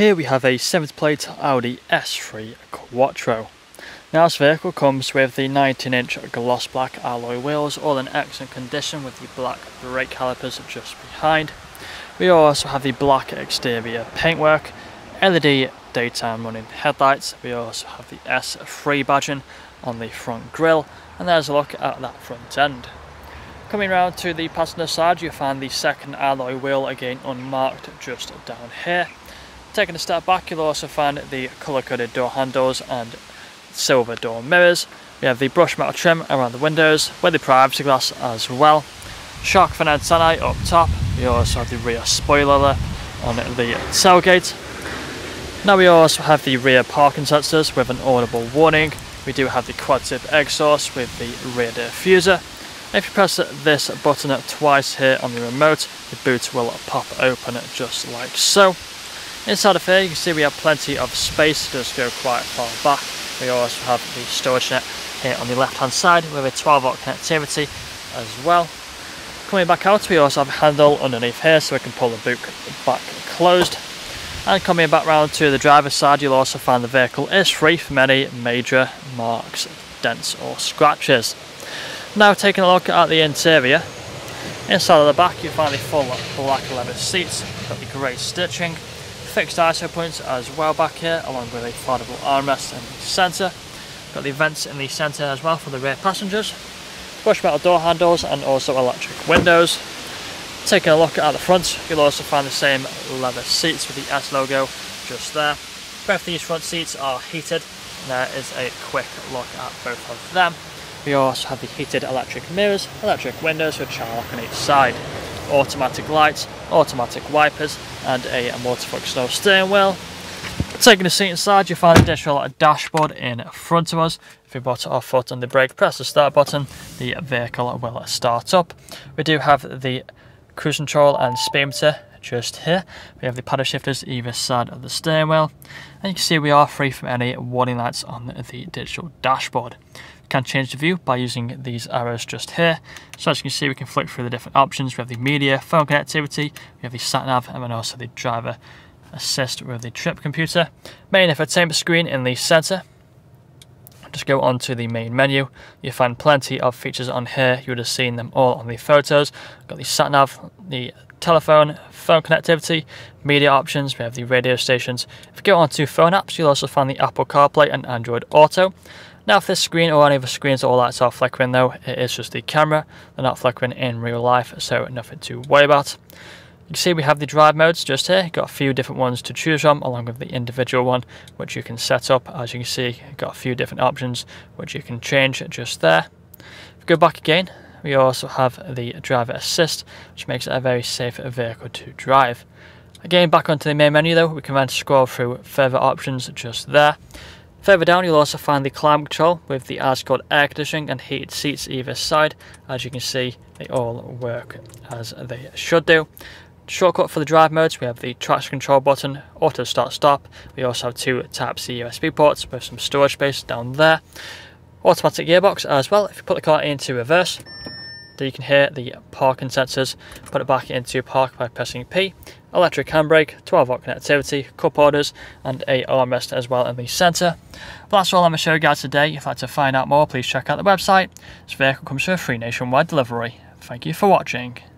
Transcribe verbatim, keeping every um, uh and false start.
Here we have a seventh plate Audi S three Quattro. Now this vehicle comes with the nineteen inch gloss black alloy wheels, all in excellent condition with the black brake calipers just behind. We also have the black exterior paintwork, L E D daytime running headlights. We also have the S three badging on the front grille, and there's a look at that front end. Coming round to the passenger side, you'll find the second alloy wheel, again unmarked, just down here. Taking a step back, you'll also find the colour-coded door handles and silver door mirrors. We have the brushed metal trim around the windows with the privacy glass as well. Shark fin antennae up top. We also have the rear spoiler on the tailgate. Now we also have the rear parking sensors with an audible warning. We do have the quad-tip exhaust with the rear diffuser. If you press this button twice here on the remote, the boot will pop open just like so. Inside of here, you can see we have plenty of space. It does go quite far back. We also have the storage net here on the left-hand side with a twelve volt connectivity as well. Coming back out, we also have a handle underneath here so we can pull the boot back closed. And coming back round to the driver's side, you'll also find the vehicle is free from any major marks, dents or scratches. Now taking a look at the interior. Inside of the back, you'll find the full black leather seats, got the grey stitching, fixed I S O points as well back here, along with a foldable armrest in the centre. Got the vents in the centre as well for the rear passengers. Brushed metal door handles and also electric windows. Taking a look at the front, you'll also find the same leather seats with the S logo just there. Both these front seats are heated, and there is a quick look at both of them. We also have the heated electric mirrors, electric windows with child lock on each side, automatic lights, automatic wipers and a multifunctional steering wheel. Taking a seat inside, you'll find an additional dashboard in front of us. If we put our foot on the brake, press the start button, the vehicle will start up. We do have the cruise control and speedometer just here. We have the paddle shifters either side of the steering wheel, and you can see we are free from any warning lights on the digital dashboard. We can change the view by using these arrows just here. So as you can see, we can flick through the different options. We have the media, phone connectivity, we have the sat nav, and then also the driver assist with the trip computer. Main infotainment screen in the centre. Just go on to the main menu. You'll find plenty of features on here. You would have seen them all on the photos. Got the sat nav, the telephone, phone connectivity, media options. We have the radio stations. If you go on to phone apps, you'll also find the Apple CarPlay and Android Auto. Now, if this screen or any of the screens all lights are flickering, though, it is just the camera. They're not flickering in real life, so nothing to worry about. You can see we have the drive modes just here. You've got a few different ones to choose from, along with the individual one which you can set up. As you can see, you've got a few different options which you can change just there. If we go back again, we also have the driver assist, which makes it a very safe vehicle to drive. Again, back onto the main menu though, we can then scroll through further options just there. Further down, you'll also find the climate control with the as-called air conditioning and heated seats either side. As you can see, they all work as they should do. Shortcut for the drive modes, we have the traction control button, auto start stop. We also have two Type C U S B ports with some storage space down there. Automatic gearbox as well. If you put the car into reverse, then you can hear the parking sensors. Put it back into park by pressing P. Electric handbrake, twelve volt connectivity, cup holders and a armrest as well in the centre. But that's all on the show guys today. If you'd like to find out more, please check out the website. This vehicle comes with a free nationwide delivery. Thank you for watching.